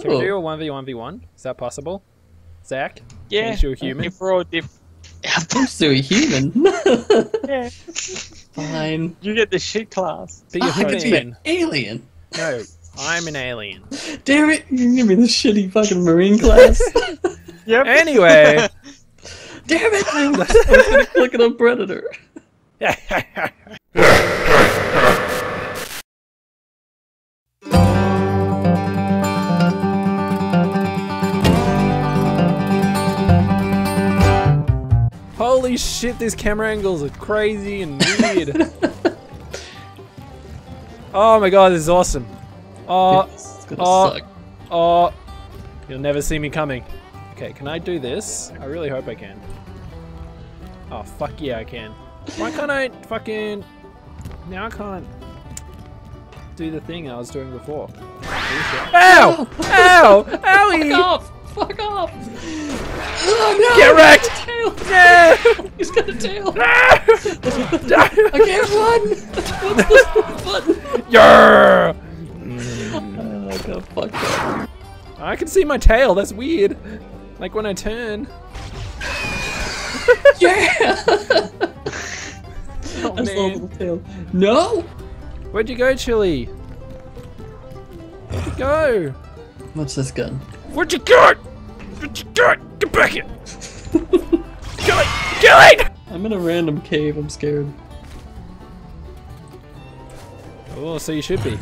Can we do a 1v1v1? Is that possible? Zach? Yeah. You're human. If we're all I'm still human. Yeah. Fine. You get the shit class. But you're an alien. No, I'm an alien. Damn it! You give me the shitty fucking marine class. Yep. Anyway. Damn it! I'm gonna click on Predator. Holy shit, these camera angles are crazy and weird. Oh my god, this is awesome. Oh, it's gonna suck. Oh, you'll never see me coming. Okay, can I do this? I really hope I can. Oh, fuck yeah, I can. Why can't I fucking... Now I can't do the thing I was doing before. Ow! Ow! Owie! Fuck off! Fuck off! Oh, no. Get wrecked! No! He's got a tail! No! I can't run! What's this button? Yarr! I got fucked up. I can see my tail, that's weird. Like when I turn. Yeah! Oh, I saw the tail. No! Where'd you go, Chilly? Where'd you go? What's this gun? Where'd you go? Where'd you go? Get back here! Chilly! Chilly! I'm in a random cave, I'm scared. Oh, so you should be.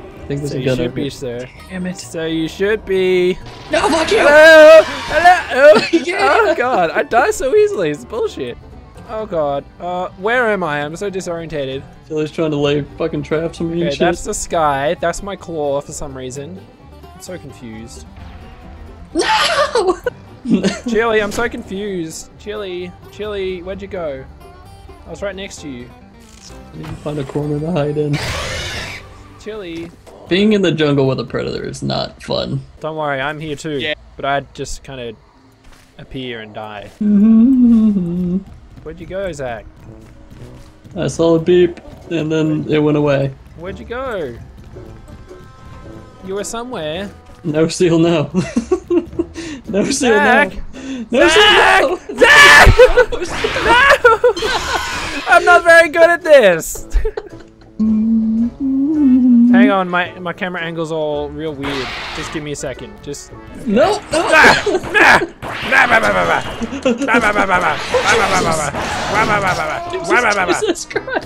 I think there's so a gun over here. Sir. Damn it. So you should be. No, fuck you! Hello! Hello! Oh, yeah. Oh god, I die so easily, it's bullshit. Oh god, where am I? I'm so disorientated. Chilly's trying to lay fucking traps on me and shit. That's the sky, that's my claw for some reason. I'm so confused. No! Chilly, I'm so confused. Chilly, Chilly, where'd you go? I was right next to you. I need to find a corner to hide in. Chilly. Being in the jungle with a predator is not fun. Don't worry, I'm here too. Yeah. But I just kind of appear and die. Where'd you go, Zach? I saw a beep, and then it went away. Where'd you go? You were somewhere. No seal, no. No seal, Zach! No. No Zach! Seal, no. Zach! No! I'm not very good at this. Hang on, my camera angle's all real weird. Just give me a second. Just no.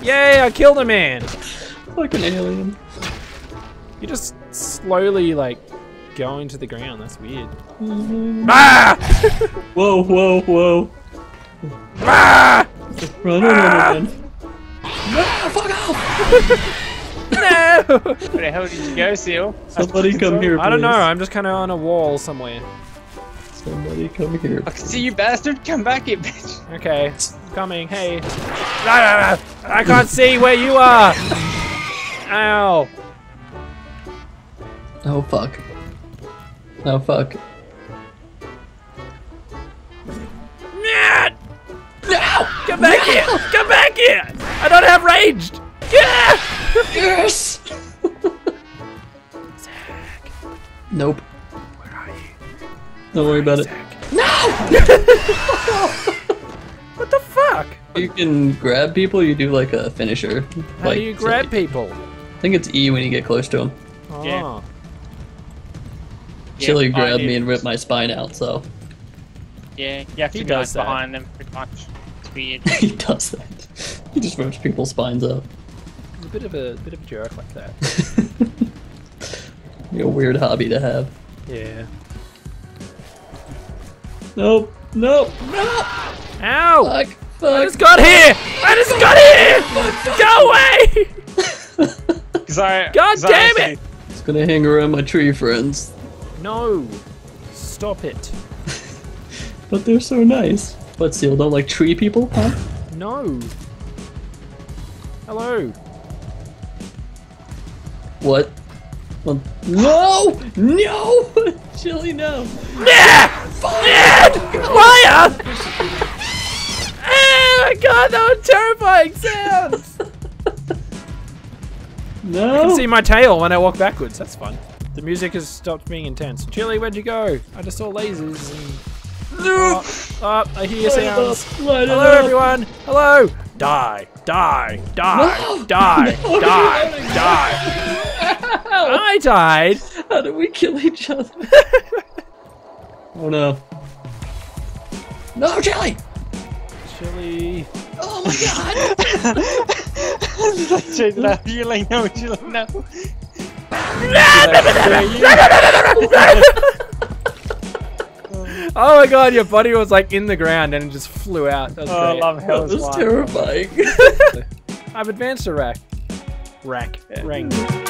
Yay! I killed a man. Like an alien. You're just slowly like going to the ground. That's weird. Ah! Whoa! Whoa! Whoa! Ah! Run! Run! Run! No! Fuck off! No! Where the hell did you go, Seal? Somebody come here, please. I don't know, I'm just kind of on a wall somewhere. Somebody come here, please. I can see you, bastard. Come back here, bitch. Okay, coming. Hey. I can't see where you are. Ow. Oh, fuck. Oh, fuck. No! Come back here! Come back here! I don't have ranged! Yeah! Yes! Zach. Nope. Where are you? Don't worry about it. No! What the fuck? You can grab people, you do like a finisher. How like, do you grab people? I think it's E when you get close to them. Oh. Yeah. Chilly grabbed me and ripped my spine out, so. Yeah, you have to go behind them pretty much. It's weird. He does that. He just rips people's spines out. Bit of a jerk like that. A weird hobby to have. Yeah. Nope. Nope. Nope. Ow! Fuck, fuck. I just got here. I just got here. Go away! God damn it! It's gonna hang around my tree friends. No. Stop it. But they're so nice. What, Seal? Don't like tree people, huh? No. Hello. What? Well, no! No! Chilly, no! Nah! Fire! Fire! Oh my god, that was terrifying sounds! No! I can see my tail when I walk backwards, that's fun. The music has stopped being intense. Chilly, where'd you go? I just saw lasers and... Oh, I hear sounds. Hello, everyone. Hello. Die. Die. Die. No. Die. No. Die. No. Die. No. I died. How did we kill each other? Oh, no. No, Chilly. Chilly. Oh, my God. Chilly, no, Chilly, no. Oh my God, your body was like in the ground and it just flew out. That was great. I love hell. That was terrifying. I've advanced a rack. Rack. Yeah. Rank.